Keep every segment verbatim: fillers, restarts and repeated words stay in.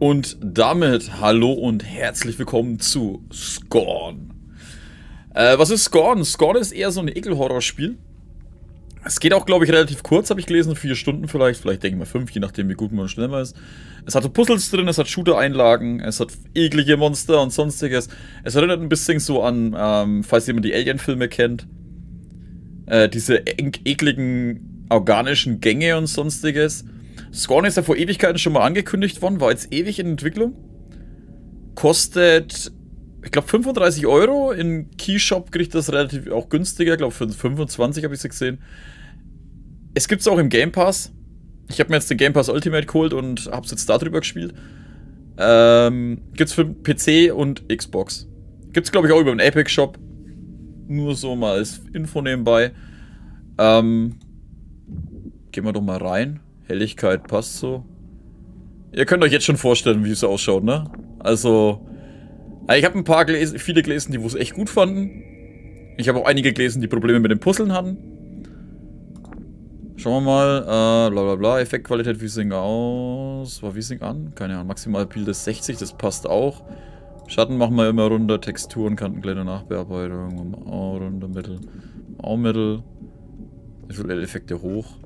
Und damit hallo und herzlich willkommen zu Scorn. Äh, was ist Scorn? Scorn ist eher so ein Ekel-Horror-Spiel. Es geht auch, glaube ich, relativ kurz, habe ich gelesen. Vier Stunden vielleicht, vielleicht denke ich mal fünf, je nachdem, wie gut man und schnell man ist. Es hat Puzzles drin, es hat Shooter-Einlagen, es hat eklige Monster und sonstiges. Es erinnert ein bisschen so an, ähm, falls jemand die Alien-Filme kennt, äh, diese ekligen, organischen Gänge und sonstiges. Scorn ist ja vor Ewigkeiten schon mal angekündigt worden, war jetzt ewig in Entwicklung. Kostet, ich glaube, fünfunddreißig Euro. In Keyshop kriegt das relativ auch günstiger. Ich glaube, für fünfundzwanzig habe ich es gesehen. Es gibt es auch im Game Pass. Ich habe mir jetzt den Game Pass Ultimate geholt und habe es jetzt darüber gespielt. Ähm, gibt es für P C und Xbox. Gibt es, glaube ich, auch über den Epic Shop. Nur so mal als Info nebenbei. Ähm, gehen wir doch mal rein. Helligkeit passt so. Ihr könnt euch jetzt schon vorstellen, wie es ausschaut, ne? Also, ich habe ein paar gelesen, viele gelesen, die es echt gut fanden. Ich habe auch einige gelesen, die Probleme mit den Puzzeln hatten. Schauen wir mal. Äh, bla bla bla. Effektqualität, wie sing aus? War wie sing an? Keine Ahnung. Maximal Bild ist sechzig, das passt auch. Schatten machen wir immer runter. Texturen, Kantenkleider, Nachbearbeitung. Auch runter, Mittel. Auch Mittel. Visuelle Effekte hoch.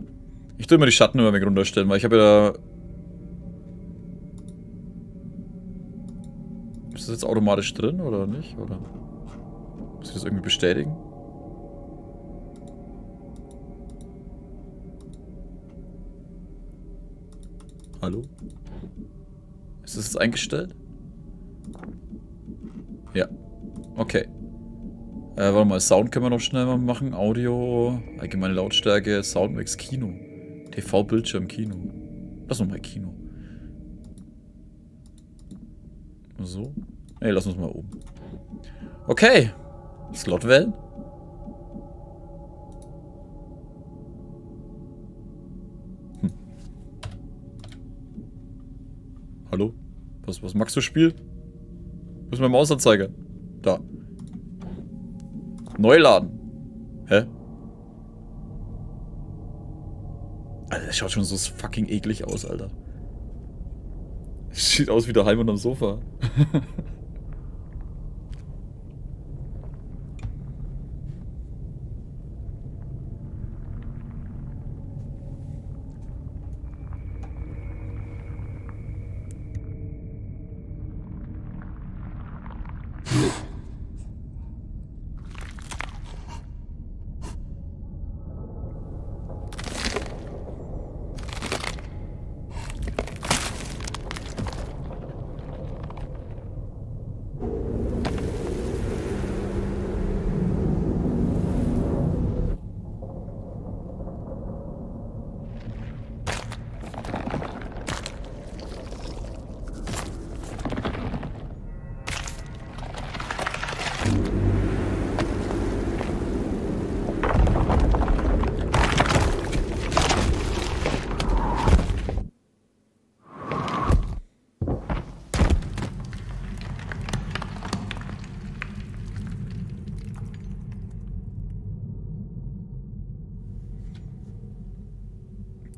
Ich tue immer die Schatten immer weg runterstellen, weil ich habe ja... Ist das jetzt automatisch drin oder nicht? Oder muss ich das irgendwie bestätigen? Hallo? Ist das jetzt eingestellt? Ja. Okay. Äh, warte mal, Sound können wir noch schnell mal machen. Audio, allgemeine Lautstärke, Soundmix, Kino. T V-Bildschirm, Kino. Lass uns mal Kino. So. Ey, lass uns mal oben. Okay. Slotwellen. Hm. Hallo? Was, was magst du Spiel? Wo ist mein Mausanzeiger? Da. Neuladen. Hä? Alter, das schaut schon so fucking eklig aus, Alter. Sieht aus wie daheim unterm Sofa.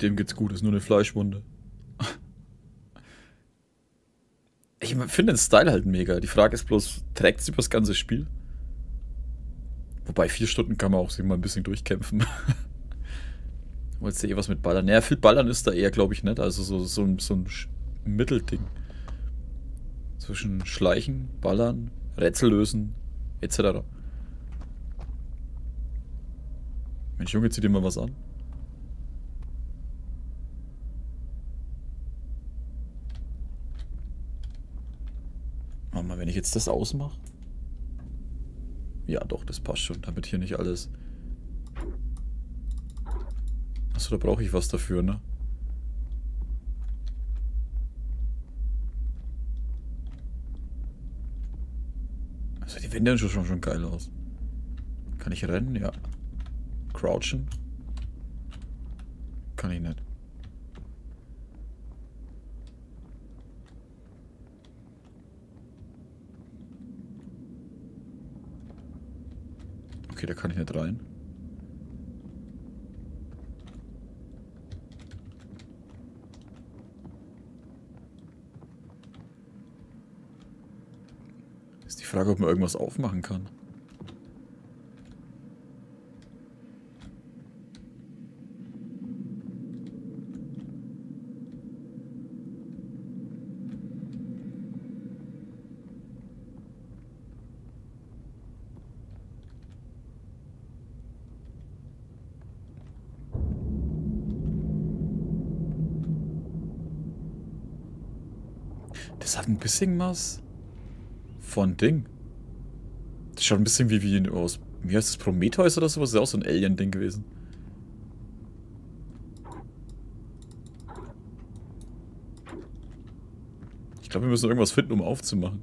Dem geht's gut, ist nur eine Fleischwunde. Ich finde den Style halt mega. Die Frage ist bloß, trägt sie übers ganze Spiel? Wobei, vier Stunden kann man auch sich mal ein bisschen durchkämpfen. Wolltest du eh was mit Ballern? Naja, viel Ballern ist da eher, glaube ich, nicht. Also so, so, so ein Mittelding. Zwischen Schleichen, Ballern, Rätsel lösen, et cetera. Mensch, Junge, zieh dir mal was an. Wenn ich jetzt das ausmache? Ja doch, das passt schon, damit hier nicht alles... Achso, da brauche ich was dafür, ne? Also die Wände sehen schon, schon geil aus. Kann ich rennen? Ja. Crouchen? Kann ich nicht. Okay, da kann ich nicht rein. frage, ob man irgendwas aufmachen kann. Das hat ein bisschen was von Ding. Das schaut ein bisschen wie, wie aus, wie heißt das, Prometheus oder sowas? Das ist auch so ein Alien-Ding gewesen. Ich glaube, wir müssen irgendwas finden, um aufzumachen.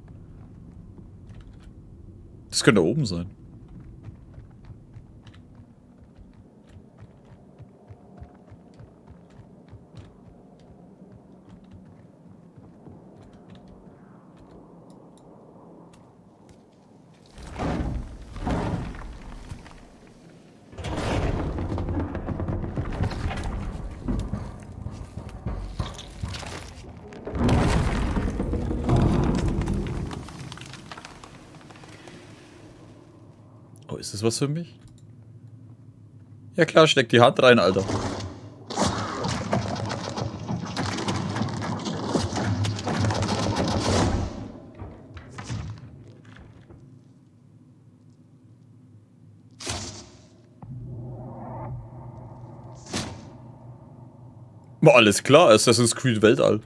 Das könnte da oben sein. Ist das was für mich? Ja klar, steck die Hand rein, Alter. War alles klar, Assassin's Creed Weltall.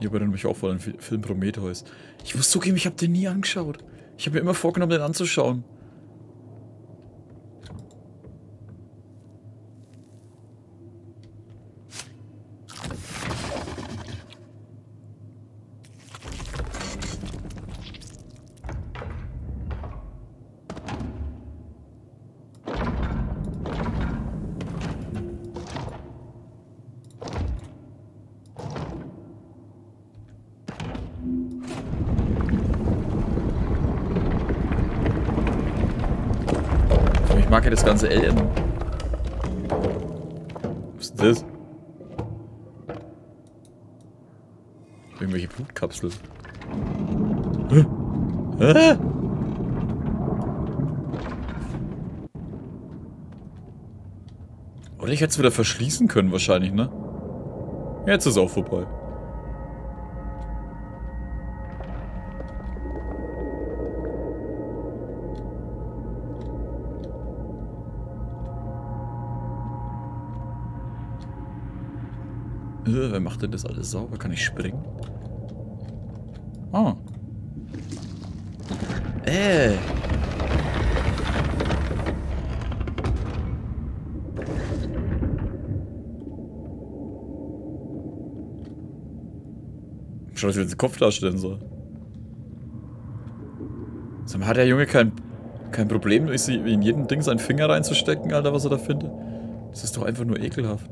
Ich erinnere mich auch vor dem Film Prometheus. Ich muss zugeben, ich habe den nie angeschaut. Ich habe mir immer vorgenommen, den anzuschauen. Ich mag ja das ganze Alien. Was ist das? Irgendwelche Blutkapseln. Hä? Hä? Oder ich hätte es wieder verschließen können wahrscheinlich, ne? Jetzt ist es auch vorbei. Wer macht denn das alles sauber? Kann ich springen? Ah. Äh. Schau, dass ich jetzt den Kopf darstellen soll. Sag mal, hat der Junge kein, kein Problem, in jedem Ding seinen Finger reinzustecken, Alter, was er da findet? Das ist doch einfach nur ekelhaft.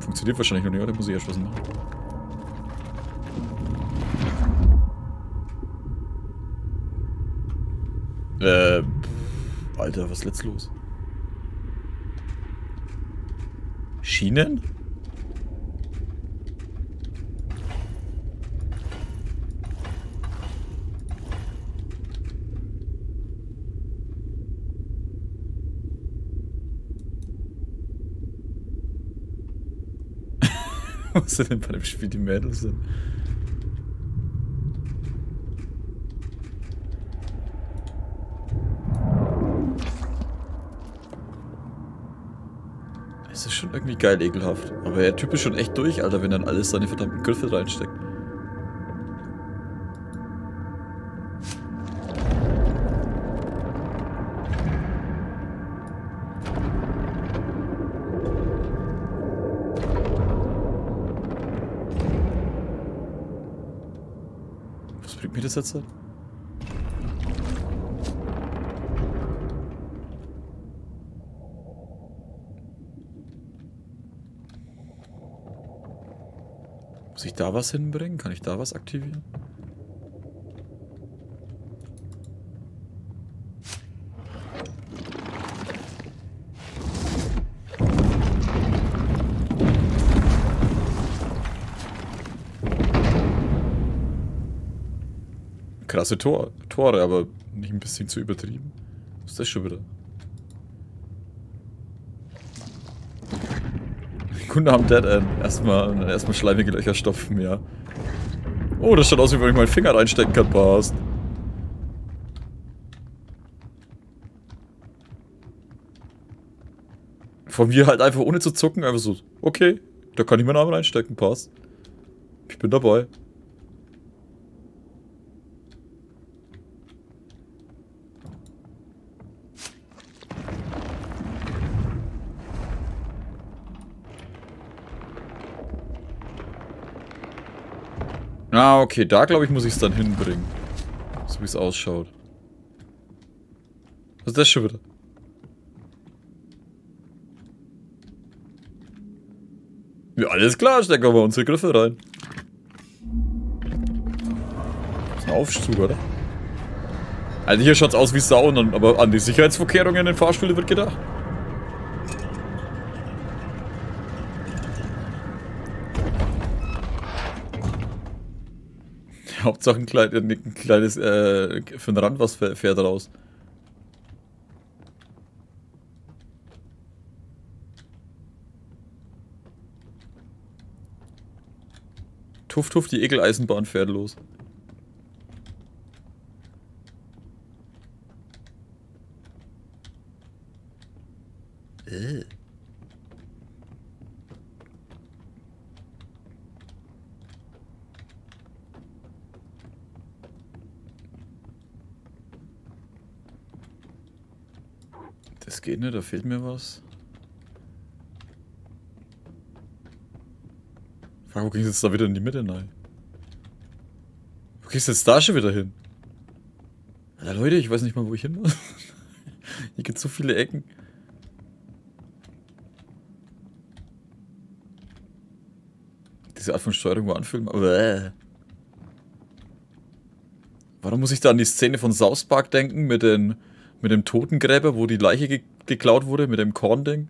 Funktioniert wahrscheinlich noch nicht, oder? Muss ich erst was machen. Äh, Alter, was ist jetzt los? Schienen? Was sind denn bei dem Spiel die Mädels sind? Es ist schon irgendwie geil ekelhaft. Aber der Typ ist schon echt durch, Alter, wenn dann alles seine verdammten Griffe reinsteckt. Mir das jetzt? Muss ich da was hinbringen? Kann ich da was aktivieren? krasse Tor Tore, aber nicht ein bisschen zu übertrieben. Was ist das schon wieder? Kunde am Dead End. Erstmal, erstmal schleimige Löcher stopfen, ja. Oh, das schaut aus, wie wenn ich meinen Finger reinstecken kann, passt. Von mir halt einfach ohne zu zucken, einfach so, okay, da kann ich meinen Arm reinstecken, passt. Ich bin dabei. Ah, okay, da glaube ich, muss ich es dann hinbringen. So wie es ausschaut. Was ist das schon wieder? Ja, alles klar, stecken wir unsere Griffe rein. Das ist ein Aufzug, oder? Also hier schaut es aus wie Sau, aber an die Sicherheitsvorkehrungen in den Fahrstühlen wird gedacht. Hauptsache ein, klein, ein kleines, äh, für den Rand was fährt raus. Tuff, tuff, die Ekeleisenbahn fährt los. Äh. Das geht nicht, da fehlt mir was. Warum ging es jetzt da wieder in die Mitte? Nein. Wo gehst du jetzt da schon wieder hin? Alter Leute, ich weiß nicht mal, wo ich hin muss. Hier gibt es so viele Ecken. Diese Art von Steuerung war anfühlen. Warum muss ich da an die Szene von South Park denken mit den. Mit dem Totengräber, wo die Leiche ge geklaut wurde, mit dem Kornding.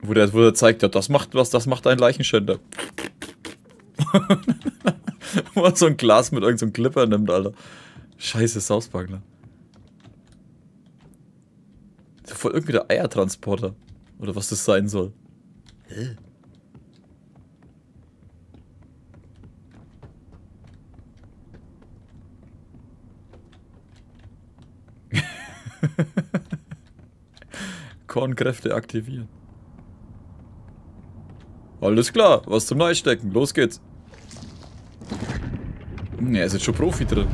Wo der, wo der zeigt, ja, das macht was, das macht ein Leichenschänder. Wo er so ein Glas mit irgendeinem so Clipper nimmt, Alter. Scheiße, South Park, ne? Das ist voll irgendwie der Eiertransporter. Oder was das sein soll. Hä? Kornkräfte aktivieren. Alles klar, was zum Neistecken. Los geht's. Ja, ist jetzt schon Profi drin.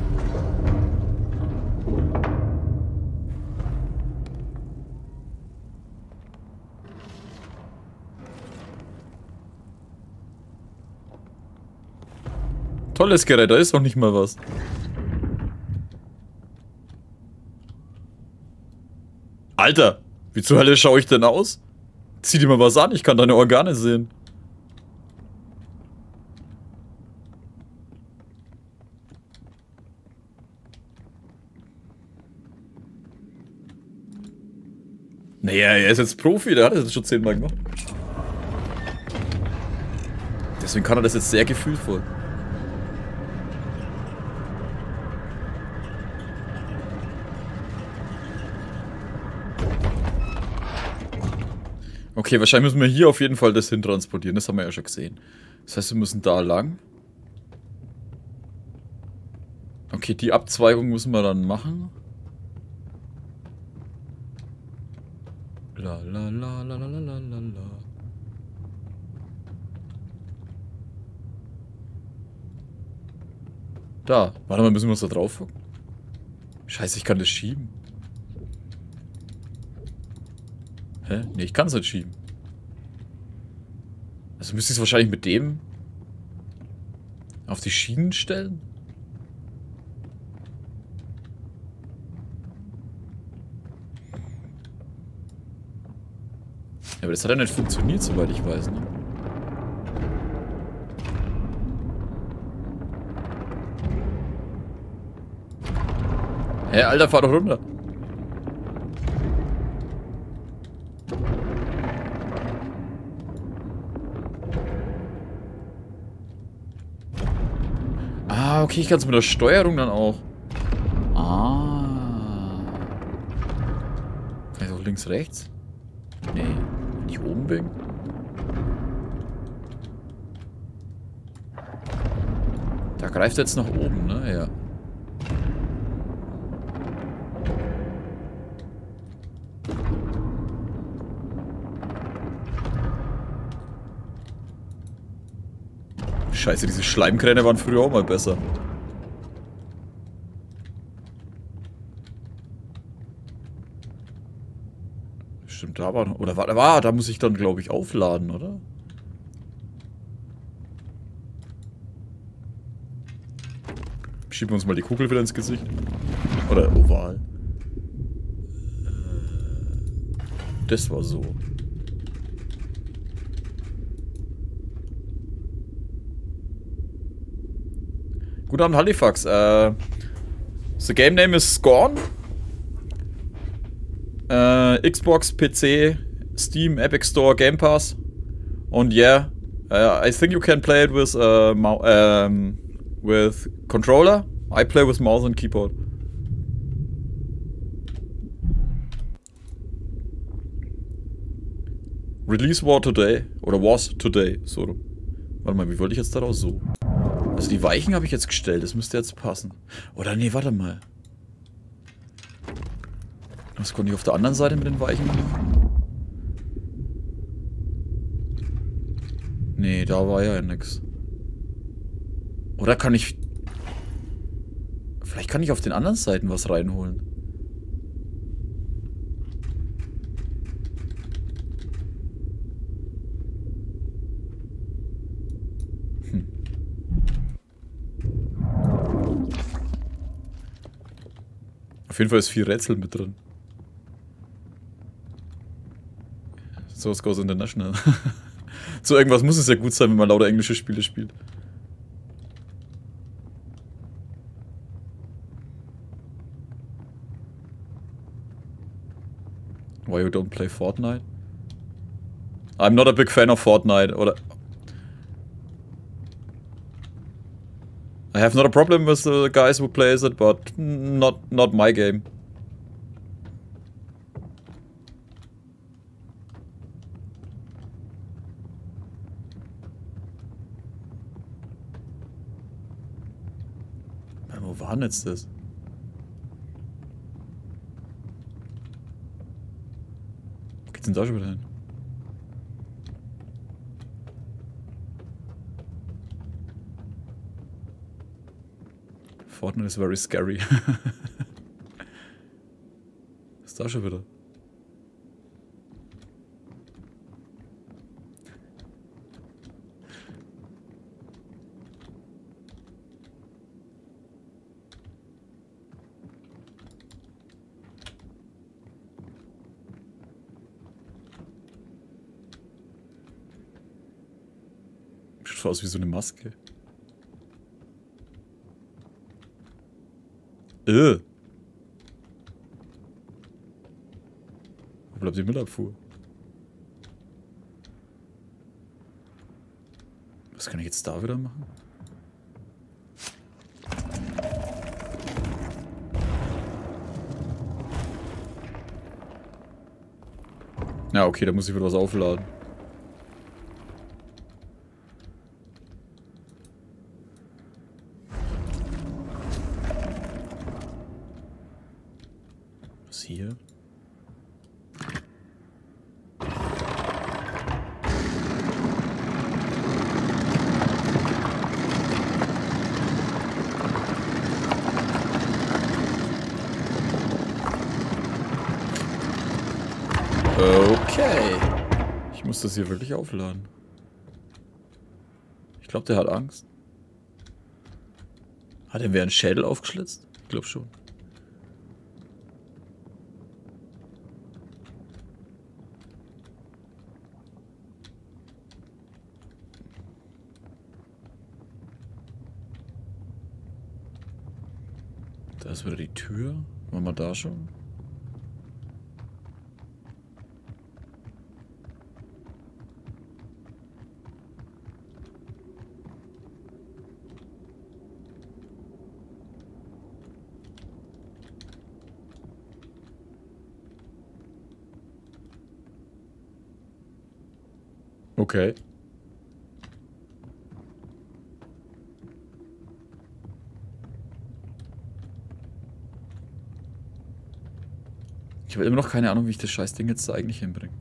Tolles Gerät, da ist noch nicht mal was. Alter, wie zur Hölle schaue ich denn aus? Zieh dir mal was an, ich kann deine Organe sehen. Naja, er ist jetzt Profi, der hat das jetzt schon zehnmal gemacht. Deswegen kann er das jetzt sehr gefühlvoll. Okay, wahrscheinlich müssen wir hier auf jeden Fall das hintransportieren. Das haben wir ja schon gesehen. Das heißt, wir müssen da lang. Okay, die Abzweigung müssen wir dann machen. La la la la la la la la la. Da. Warte mal, müssen wir uns da drauf gucken? Scheiße, ich kann das schieben. Hä? Ne, ich kann es nicht schieben. Also müsste ich es wahrscheinlich mit dem auf die Schienen stellen? Ja, aber das hat ja nicht funktioniert, soweit ich weiß, ne? Hä, Alter, fahr doch runter. Ah, okay, ich kann es mit der Steuerung dann auch. Ah. Also links, rechts? Nee, wenn ich oben bin. Da greift er jetzt nach oben, ne? Ja. Scheiße, diese Schleimkräne waren früher auch mal besser. Stimmt, da war noch. Oder war, war, da muss ich dann, glaube ich, aufladen, oder? Schieben wir uns mal die Kugel wieder ins Gesicht. Oder oval. Das war so. Guten Abend, Halifax. Uh, the game name is Scorn. Uh, Xbox, P C, Steam, Epic Store, Game Pass. Und yeah, uh, I think you can play it with uh, um, with controller. I play with mouse and keyboard. Release war today. Oder was today. So. Warte mal, wie wollte ich jetzt daraus so? Also die Weichen habe ich jetzt gestellt, das müsste jetzt passen. Oder nee, warte mal. Was konnte ich auf der anderen Seite mit den Weichen machen? Nee, da war ja nix. Oder kann ich... Vielleicht kann ich auf den anderen Seiten was reinholen. Auf jeden Fall ist viel Rätsel mit drin. So was goes international. So irgendwas muss es ja gut sein, wenn man lauter englische Spiele spielt. Why you don't play Fortnite? I'm not a big fan of Fortnite. Oder I have not a problem with the guys who plays it, but not not my game. Wo war denn jetzt das? Wo geht's denn da schon wieder hin? Fortnite is very scary. Was ist da schon wieder? Schaut aus wie so eine Maske. Äh. Wo bleibt die Müllabfuhr? Was kann ich jetzt da wieder machen? Na, okay, da muss ich wieder was aufladen. Das hier wirklich aufladen. Ich glaube, der hat Angst. Hat er mir einen Schädel aufgeschlitzt? Ich glaube schon. Da ist wieder die Tür. Waren wir da schon? Okay. Ich habe immer noch keine Ahnung, wie ich das Scheißding jetzt da eigentlich hinbringe.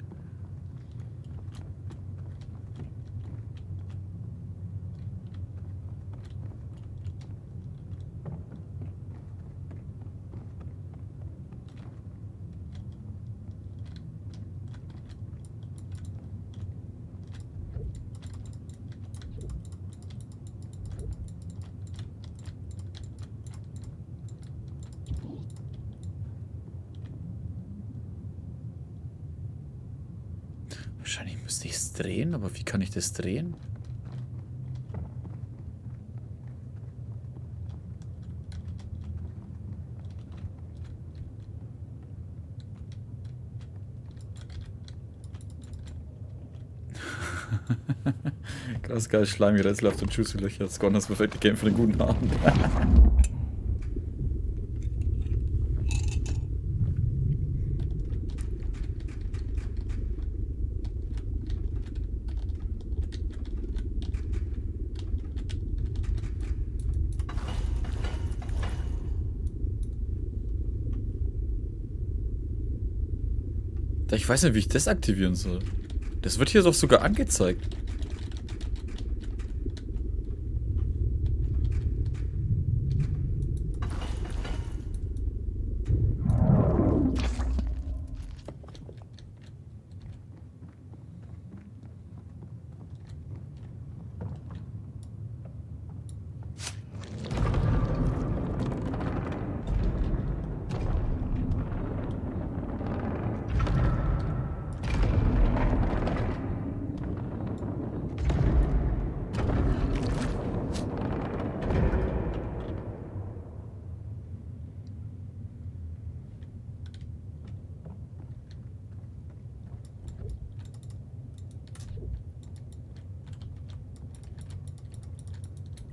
Wahrscheinlich müsste ich es drehen, aber wie kann ich das drehen? Krass geil, Schleim, Rätsel auf den Schusslöcher. Das ist das perfekte Game für einen guten Abend. Ich weiß nicht, wie ich das aktivieren soll. Das wird hier doch sogar angezeigt.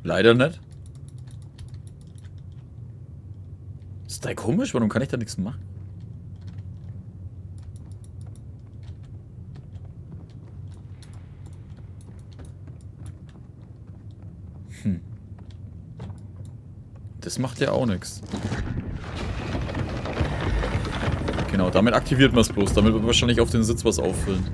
Leider nicht. Ist da komisch? Warum kann ich da nichts machen? Hm. Das macht ja auch nichts. Genau, damit aktiviert man es bloß. Damit wird wahrscheinlich auf den Sitz was auffüllen.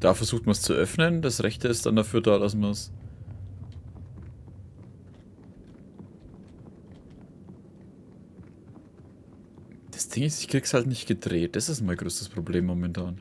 Da versucht man es zu öffnen, das rechte ist dann dafür da, dass man es... Das Ding ist, ich krieg's halt nicht gedreht, das ist mein größtes Problem momentan.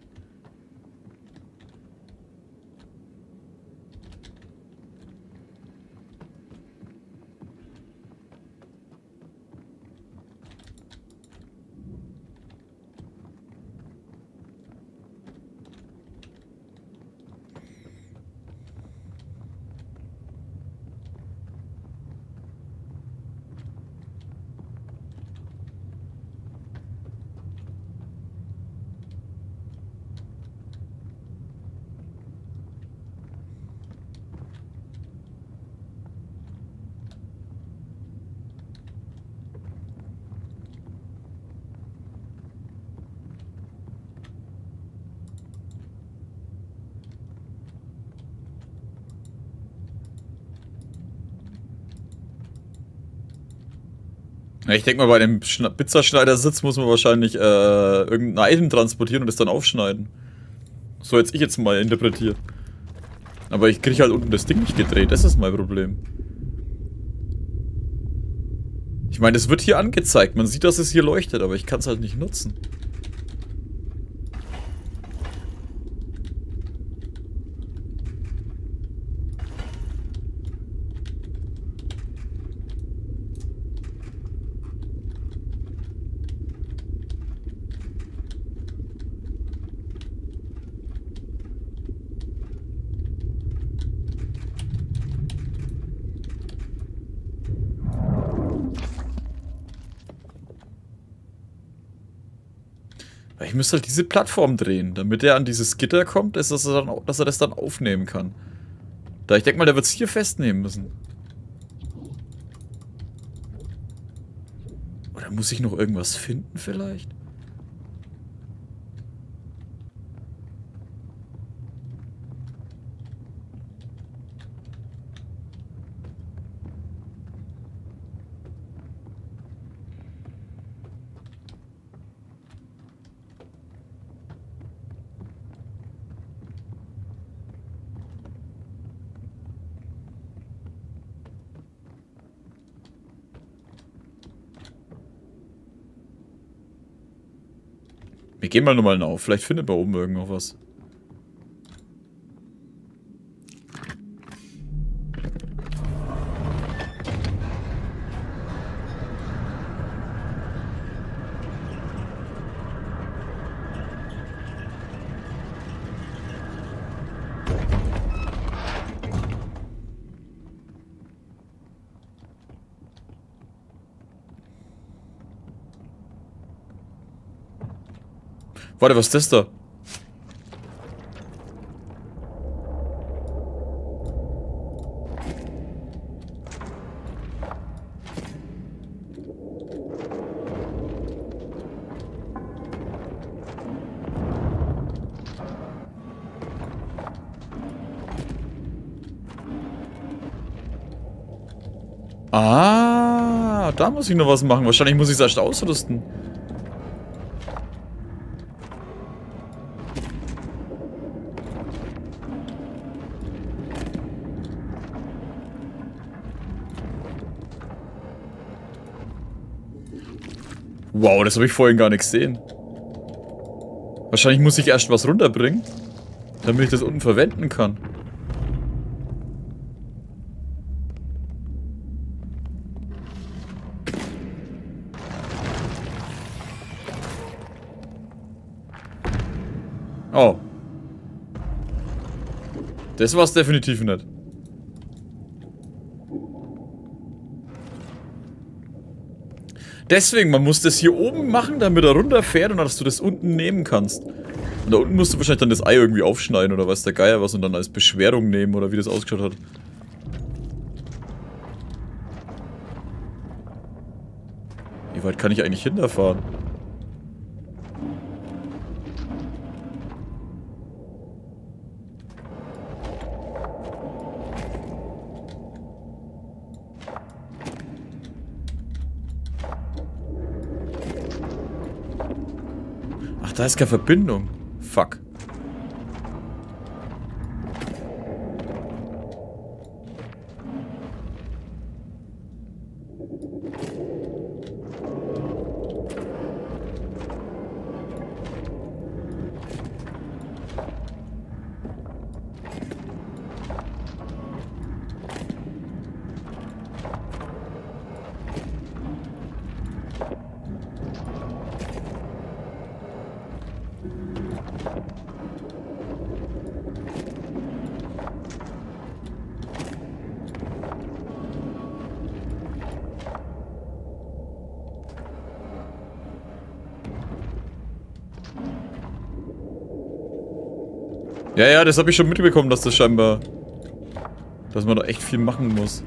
Ich denke mal, bei dem Pizzaschneidersitz muss man wahrscheinlich äh, irgendein Item transportieren und es dann aufschneiden. So hätte ich jetzt mal interpretiert. Aber ich kriege halt unten das Ding nicht gedreht, das ist mein Problem. Ich meine, es wird hier angezeigt, man sieht, dass es hier leuchtet, aber ich kann es halt nicht nutzen. Weil ich müsste halt diese Plattform drehen, damit er an dieses Gitter kommt, dass er, dann, dass er das dann aufnehmen kann. Da, ich denke mal, der wird es hier festnehmen müssen. Oder muss ich noch irgendwas finden vielleicht? Wir gehen mal nochmal auf. Vielleicht findet man oben irgend noch was. Warte, was ist das da? Ah, da muss ich noch was machen. Wahrscheinlich muss ich es erst ausrüsten. Wow, das habe ich vorhin gar nicht gesehen. Wahrscheinlich muss ich erst was runterbringen, damit ich das unten verwenden kann. Oh. Das war's definitiv nicht. Deswegen, man muss das hier oben machen, damit er runterfährt und dass du das unten nehmen kannst. Und da unten musst du wahrscheinlich dann das Ei irgendwie aufschneiden oder weiß der Geier was und dann als Beschwerung nehmen oder wie das ausgeschaut hat. Wie weit kann ich eigentlich hinterfahren? Da ist keine Verbindung. Fuck. Ja, ja, das habe ich schon mitbekommen, dass das scheinbar... dass man da echt viel machen muss.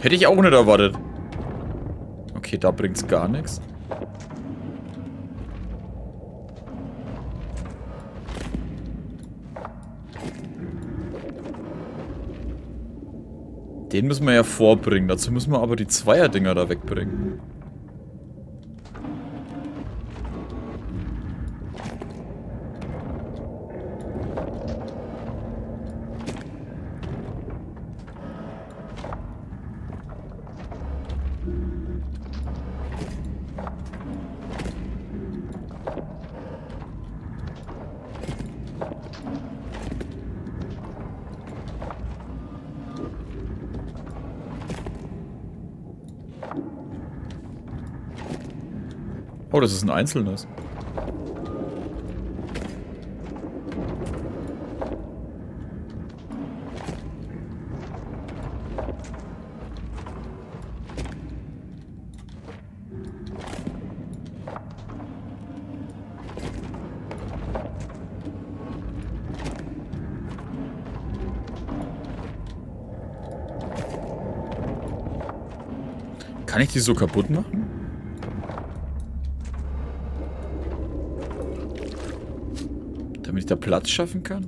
Hätte ich auch nicht erwartet. Okay, da bringt's gar nichts. Den müssen wir ja vorbringen. Dazu müssen wir aber die Zweierdinger da wegbringen. Oh, das ist ein einzelnes. Kann ich die so kaputt machen? Damit ich da Platz schaffen kann?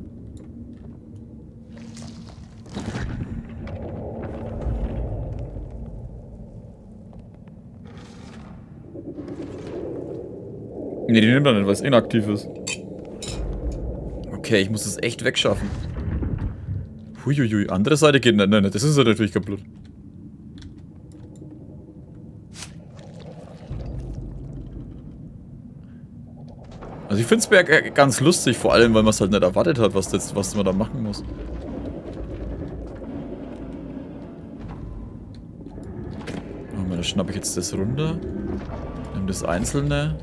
Ne, die nimmt man nicht, weil es inaktiv ist. Okay, ich muss das echt wegschaffen. Huiuiui, andere Seite geht nicht. Nein, nein, das ist ja natürlich kaputt. Also ich finde es ganz lustig, vor allem, weil man es halt nicht erwartet hat, was, das, was man da machen muss. Warte mal, da schnappe ich jetzt das runter. Nimm das einzelne.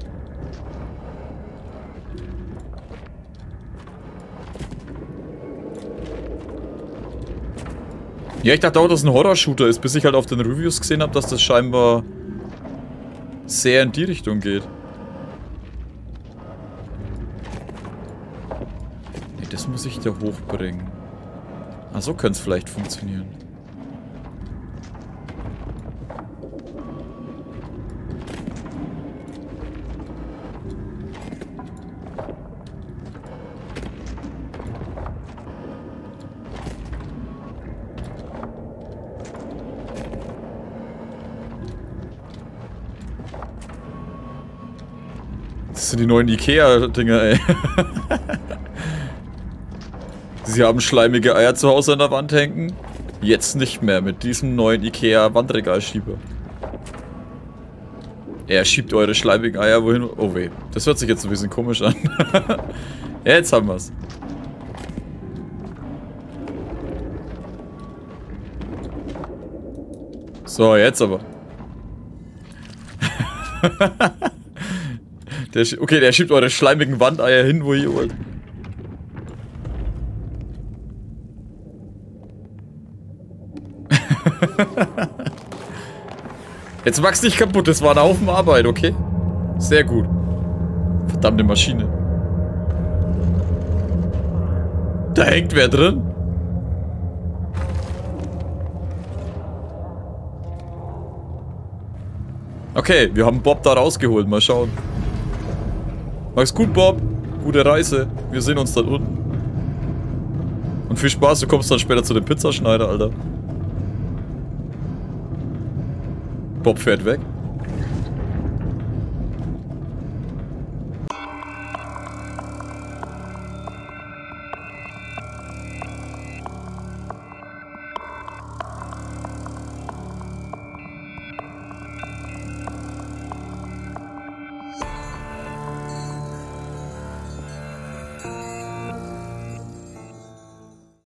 Ja, ich dachte auch, dass es ein Horror-Shooter ist, bis ich halt auf den Reviews gesehen habe, dass das scheinbar sehr in die Richtung geht. Ne, das muss ich da hochbringen. Ah, so könnte es vielleicht funktionieren. Das sind die neuen IKEA-Dinger, ey. Sie haben schleimige Eier zu Hause an der Wand hängen? Jetzt nicht mehr mit diesem neuen IKEA-Wandregalschieber. Er schiebt eure schleimigen Eier wohin... Oh weh, das hört sich jetzt ein bisschen komisch an. Ja, jetzt haben wir's. So, jetzt aber. Der okay, der schiebt eure schleimigen Wandeier hin, wo ihr wollt. Jetzt mach's nicht kaputt, das war ein Haufen Arbeit, okay? Sehr gut. Verdammte Maschine. Da hängt wer drin. Okay, wir haben Bob da rausgeholt, mal schauen. Mach's gut, Bob. Gute Reise. Wir sehen uns dann unten. Und viel Spaß, du kommst dann später zu dem Pizzaschneider, Alter. Bob fährt weg.